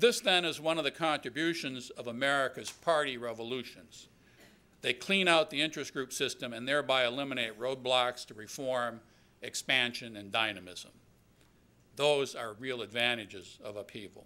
This, then, is one of the contributions of America's party revolutions. They clean out the interest group system and thereby eliminate roadblocks to reform, expansion, and dynamism. Those are real advantages of upheaval.